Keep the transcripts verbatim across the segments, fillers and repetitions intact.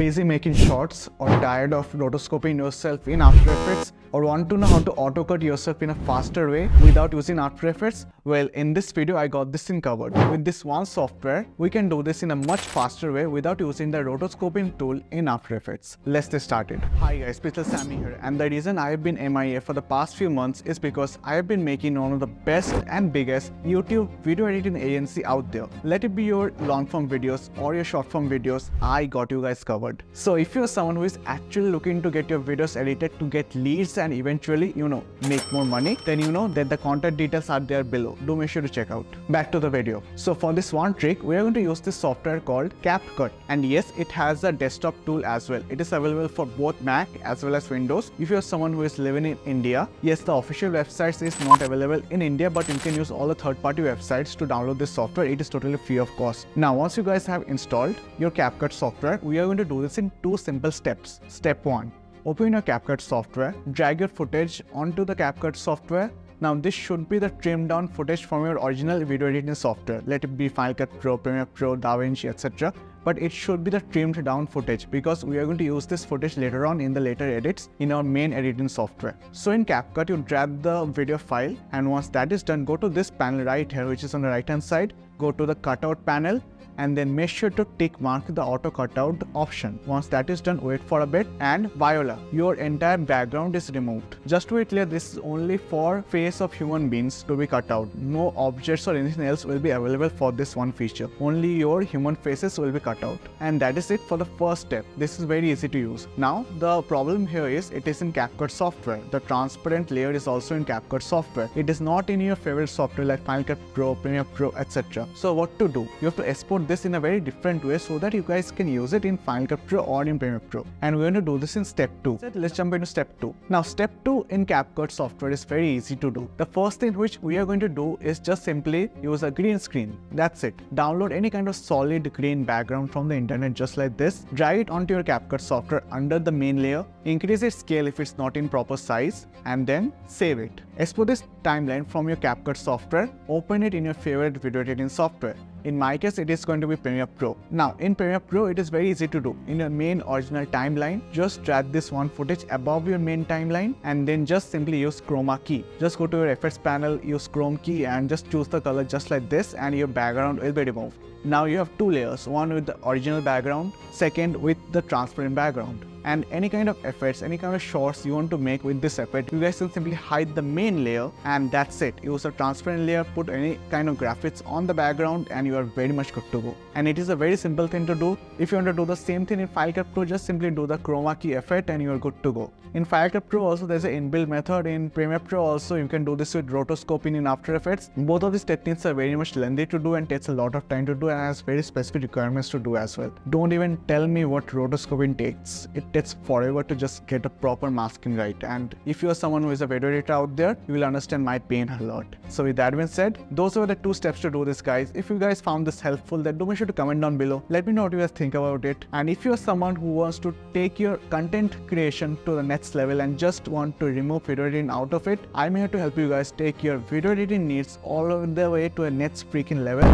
busy making shots or tired of rotoscoping yourself in After Effects or want to know how to autocut yourself in a faster way without using After Effects? Well, in this video I got this thing covered. With this one software, we can do this in a much faster way without using the rotoscoping tool in After Effects. Let's get started. Hi guys, Pixel Sammy here, and the reason I have been M I A for the past few months is because I have been making one of the best and biggest YouTube video editing agency out there. Let it be your long form videos or your short form videos, I got you guys covered. So if you're someone who is actually looking to get your videos edited to get leads and eventually, you know, make more money, then you know that the contact details are there below. Do make sure to check out. Back to the video. So for this one trick, we are going to use this software called CapCut, and yes, it has a desktop tool as well. It is available for both Mac as well as Windows. If you're someone who is living in India, yes, the official website is not available in India, but you can use all the third-party websites to download this software. It is totally free of cost. Now, once you guys have installed your CapCut software, we are going to do this in two simple steps. Step one. Open your CapCut software, drag your footage onto the CapCut software. Now this should be the trimmed down footage from your original video editing software. Let it be Final Cut Pro, Premiere Pro, DaVinci, et cetera. But it should be the trimmed down footage because we are going to use this footage later on in the later edits in our main editing software. So in CapCut, you drag the video file, and once that is done, go to this panel right here, which is on the right hand side. Go to the cutout panel, and then make sure to tick mark the auto cutout option. Once that is done, wait for a bit, and voila, your entire background is removed. Just to be clear, this is only for face of human beings to be cut out. No objects or anything else will be available for this one feature. Only your human faces will be cut out. And that is it for the first step. This is very easy to use. Now the problem here is it is in CapCut software. The transparent layer is also in CapCut software. It is not in your favorite software like Final Cut Pro, Premiere Pro, et cetera. So what to do? You have to export this in a very different way so that you guys can use it in Final Cut Pro or in Premiere Pro. And we're going to do this in step two. Let's jump into step two. Now step two in CapCut software is very easy to do. The first thing which we are going to do is just simply use a green screen. That's it. Download any kind of solid green background from the internet just like this. Drag it onto your CapCut software under the main layer. Increase its scale if it's not in proper size, and then save it. Export this timeline from your CapCut software. Open it in your favorite video editing software. In my case, it is going to be Premiere Pro. Now, in Premiere Pro, it is very easy to do. In your main original timeline, just drag this one footage above your main timeline, and then just simply use chroma key. Just go to your effects panel, use chrome key, and just choose the color just like this, and your background will be removed. Now you have two layers, one with the original background, second with the transparent background. And any kind of effects, any kind of shots you want to make with this effect, you guys can simply hide the main layer, and that's it. Use a transparent layer, put any kind of graphics on the background, and you are very much good to go. And it is a very simple thing to do. If you want to do the same thing in Final Cut Pro, just simply do the chroma key effect and you are good to go. In Final Cut Pro also, there's an inbuilt method. In Premiere Pro also, you can do this with rotoscoping in After Effects. Both of these techniques are very much lengthy to do and takes a lot of time to do, and has very specific requirements to do as well. Don't even tell me what rotoscoping takes. It takes forever to just get a proper masking right, and if you are someone who is a video editor out there, you will understand my pain a lot. So with that being said, those were the two steps to do this, guys. If you guys found this helpful, then do make sure to comment down below. Let me know what you guys think about it. And if you are someone who wants to take your content creation to the next level and just want to remove video editing out of it, I'm here to help you guys take your video editing needs all over the way to a next freaking level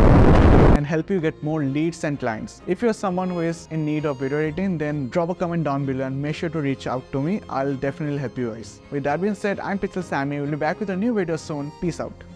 and help you get more leads and clients. If you're someone who is in need of video editing, then drop a comment down below and make sure to reach out to me. I'll definitely help you guys. With that being said, I'm Pixel Sammy. We'll be back with a new video soon. Peace out.